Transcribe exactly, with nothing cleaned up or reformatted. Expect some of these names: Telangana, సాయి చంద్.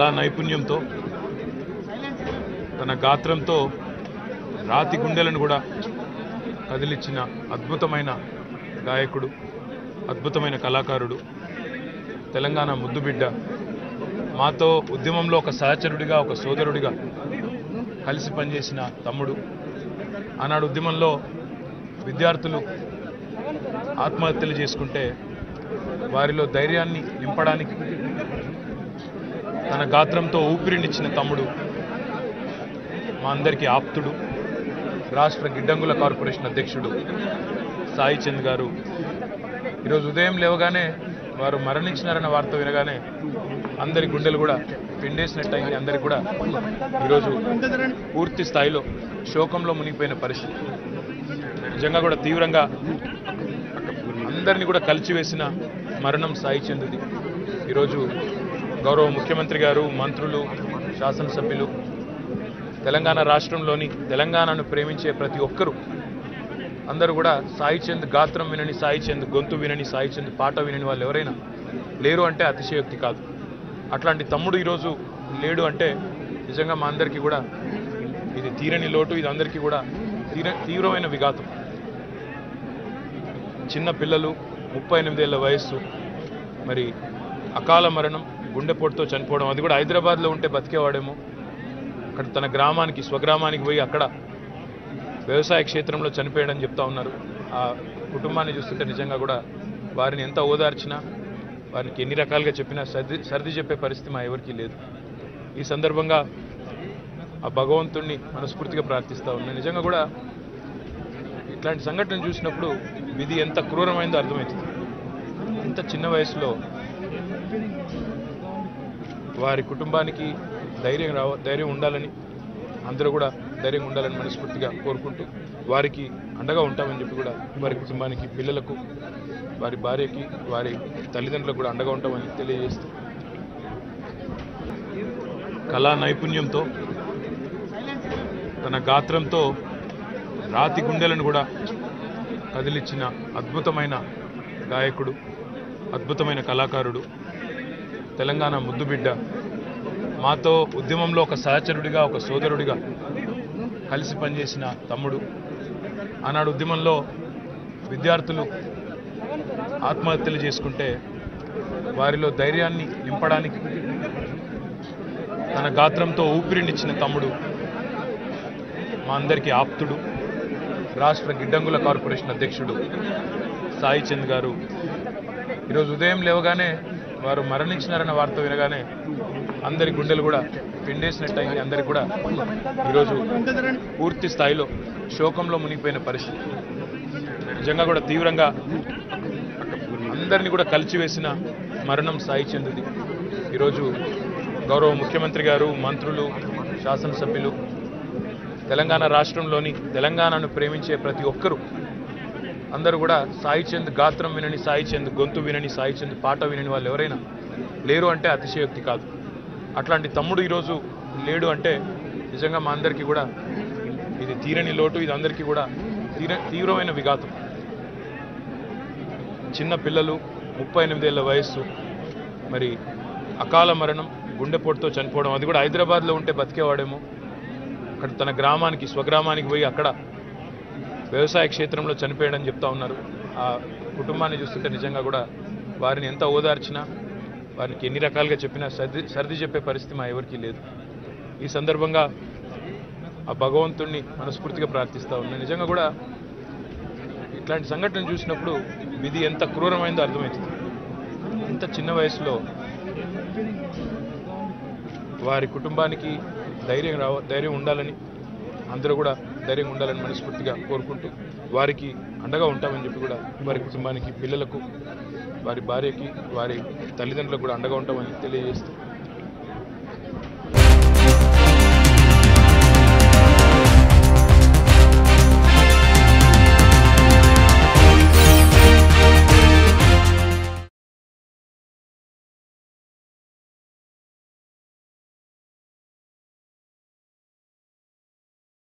కళా నైపుణ్యంతో తన గాత్రంతో రాతి గుండెలను కూడా కదిలించిన అద్భుతమైన గాయకుడు అద్భుతమైన కళాకారుడు తెలంగాణ ముద్దుబిడ్డ మాతో ఉద్యమంలో ఒక సహచరుడిగా ఒక సోదరుడిగా కలిసి పనిచేసిన తమ్ముడు ఆనాడు ఉద్యమంలో విద్యార్థులు ఆత్మహత్యలు చేసుకుంటే వారిలో ధైర్యాన్ని నింపడానికి తన గాత్రంతో ఊపిరినిచ్చిన తమ్ముడు మా అందరికీ ఆప్తుడు రాష్ట్ర గిడ్డంగుల కార్పొరేషన్ అధ్యక్షుడు సాయి చంద్ గారు ఈరోజు ఉదయం లేవగానే వారు మరణించినారన్న వార్త వినగానే అందరి గుండెలు కూడా పిండేసినట్టయింది. అందరికీ కూడా ఈరోజు పూర్తి స్థాయిలో శోకంలో మునిగిపోయిన పరిస్థితి నిజంగా కూడా తీవ్రంగా అందరినీ కూడా కలిచివేసిన మరణం సాయి చంద్ది. ఈరోజు గౌరవ ముఖ్యమంత్రి గారు, మంత్రులు, శాసనసభ్యులు, తెలంగాణ రాష్ట్రంలోని తెలంగాణను ప్రేమించే ప్రతి ఒక్కరూ అందరూ కూడా సాయి చంద్ గాత్రం వినని, సాయి చంద్ గొంతు వినని, సాయి చంద్ పాట వినని వాళ్ళు ఎవరైనా లేరు అంటే అతిశయోక్తి కాదు. అట్లాంటి తమ్ముడు ఈరోజు లేడు అంటే నిజంగా మా అందరికీ కూడా ఇది తీరని లోటు, ఇది అందరికీ కూడా తీర తీవ్రమైన విఘాతం. చిన్న పిల్లలు, ముప్పై ఎనిమిదేళ్ల వయస్సు, మరి అకాల మరణం, గుండెపోటుతో చనిపోవడం, అది కూడా హైదరాబాద్లో ఉంటే బతికేవాడేమో, అక్కడ తన గ్రామానికి స్వగ్రామానికి పోయి అక్కడ వ్యవసాయ క్షేత్రంలో చనిపోయాడని చెప్తా ఉన్నారు. ఆ కుటుంబాన్ని చూస్తుంటే నిజంగా కూడా వారిని ఎంత ఓదార్చినా, వారికి ఎన్ని రకాలుగా చెప్పినా సర్ది సర్ది చెప్పే పరిస్థితి మా ఎవరికీ లేదు. ఈ సందర్భంగా ఆ భగవంతుణ్ణి మనస్ఫూర్తిగా ప్రార్థిస్తూ ఉన్నా. నిజంగా కూడా ఇట్లాంటి సంఘటన చూసినప్పుడు విధి ఎంత క్రూరమైందో అర్థమవుతుంది. ఇంత చిన్న వయసులో వారి కుటుంబానికి ధైర్యం రావ ధైర్యం ఉండాలని, అందరూ కూడా ధైర్యంగా ఉండాలని మనస్ఫూర్తిగా కోరుకుంటూ వారికి అండగా ఉంటామని చెప్పి కూడా, వారి కుటుంబానికి, పిల్లలకు, వారి భార్యకి, వారి తల్లిదండ్రులకు కూడా అండగా ఉంటామని తెలియజేస్తూ, కళా నైపుణ్యంతో తన గాత్రంతో రాతి గుండెలను కూడా కదిలించిన అద్భుతమైన గాయకుడు అద్భుతమైన కళాకారుడు తెలంగాణ ముద్దుబిడ్డ మాతో ఉద్యమంలో ఒక సహచరుడిగా ఒక సోదరుడిగా కలిసి పనిచేసిన తమ్ముడు ఆనాడు ఉద్యమంలో విద్యార్థులు ఆత్మహత్యలు చేసుకుంటే వారిలో ధైర్యాన్ని నింపడానికి తన గాత్రంతో ఊపిరినిచ్చిన తమ్ముడు మా అందరికీ ఆప్తుడు రాష్ట్ర గిడ్డంగుల కార్పొరేషన్ అధ్యక్షుడు సాయి చంద్ గారు ఈరోజు ఉదయం లేవగానే వారు మరణించినారన్న వార్త వినగానే అందరి గుండెలు కూడా పిండేసినట్టయింది. అందరికీ కూడా ఈరోజు పూర్తి స్థాయిలో శోకంలో మునిగిపోయిన పరిస్థితి నిజంగా కూడా తీవ్రంగా అందరినీ కూడా కలిచివేసిన మరణం సాయి చంద్ది. ఈరోజు గౌరవ ముఖ్యమంత్రి గారు, మంత్రులు, శాసనసభ్యులు, తెలంగాణ రాష్ట్రంలోని తెలంగాణను ప్రేమించే ప్రతి ఒక్కరూ అందరూ కూడా సాయి చంద్ గాత్రం వినని, సాయి చంద్ గొంతు వినని, సాయి చంద్ పాట వినని వాళ్ళు ఎవరైనా లేరు అంటే అతిశయోక్తి కాదు. అట్లాంటి తమ్ముడు ఈరోజు లేడు అంటే నిజంగా మా అందరికీ కూడా ఇది తీరని లోటు, ఇది అందరికీ కూడా తీర తీవ్రమైన విఘాతం. చిన్న పిల్లలు, ముప్పై ఎనిమిదేళ్ల వయస్సు, మరి అకాల మరణం, గుండెపోటుతో చనిపోవడం, అది కూడా హైదరాబాద్లో ఉంటే బతికేవాడేమో, అక్కడ తన గ్రామానికి స్వగ్రామానికి పోయి అక్కడ వ్యవసాయ క్షేత్రంలో చనిపోయాడని చెప్తా ఉన్నారు. ఆ కుటుంబాన్ని చూస్తుంటే నిజంగా కూడా వారిని ఎంత ఓదార్చినా, వారికి ఎన్ని రకాలుగా చెప్పినా సర్ది సర్ది చెప్పే పరిస్థితి మా ఎవరికీ లేదు. ఈ సందర్భంగా ఆ భగవంతుణ్ణి మనస్ఫూర్తిగా ప్రార్థిస్తూ ఉన్నా. నిజంగా కూడా ఇట్లాంటి సంఘటన చూసినప్పుడు విధి ఎంత క్రూరమైందో అర్థమవుతుంది. ఇంత చిన్న వయసులో వారి కుటుంబానికి ధైర్యం రావ ధైర్యం ఉండాలని, అందరూ కూడా ధైర్యంగా ఉండాలని మనస్ఫూర్తిగా కోరుకుంటూ వారికి అండగా ఉంటామని చెప్పి కూడా, వారి కుటుంబానికి, పిల్లలకు, వారి భార్యకి, వారి తల్లిదండ్రులకు కూడా అండగా ఉంటామని తెలియజేస్తూ